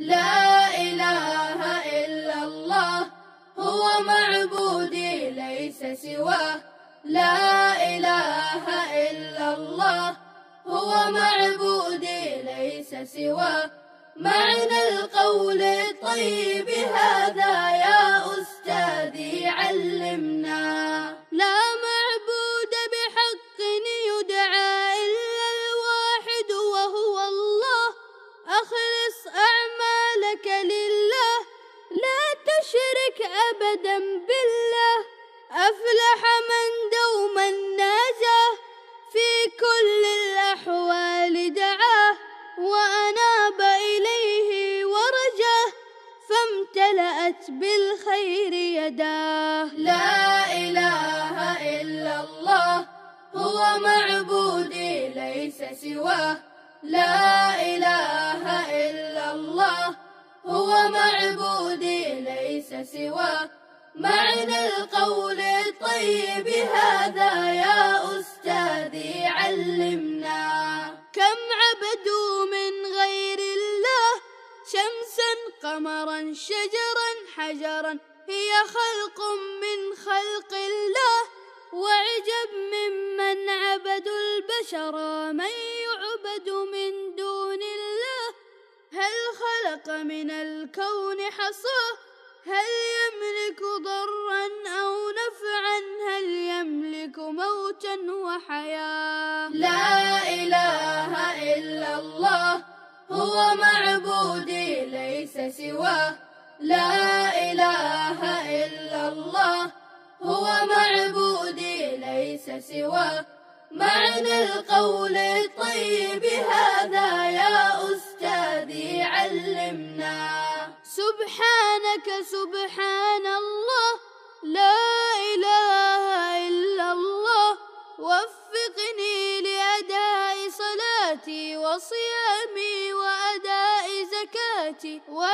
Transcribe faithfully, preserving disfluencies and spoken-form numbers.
لا إله إلا الله هو معبودي ليس سواه، لا إله إلا الله هو معبودي ليس سواه. معنى القول الطيب هذا يا أستاذي علمنا، لا معبود بحق يدعى إلا الواحد وهو الله. أخلص أعمالك لله لا تشرك أبدا بالله، أفلح من دوما ناجاه في كل الأحوال دعاه وأناب إليه ورجاه فامتلأت بالخير يداه. لا إله إلا الله هو معبودي ليس سواه، لا إله إلا الله هو معبودي ليس سواه. معنى القول الطيب هذا يا أستاذي علمنا، كم عبدوا من غير الله شمسا قمرا شجرا حجرا، هي خلق من خلق الله وعجب ممن عبدوا البشر. من يعبد من دون الله هل خلق من الكون حصاه؟ هل يملك ضرا أو نفعا؟ هل يملك موتا وحياة؟ لا إله إلا الله هو معبودي ليس سواه، لا إله إلا الله هو معبودي ليس سواه. معنى القول الطيب هذا يا أستاذي علمنا، سبحانك سبحان الله، لا إله إلا الله. وفقني لأداء صلاتي وصيامي وأداء زكاتي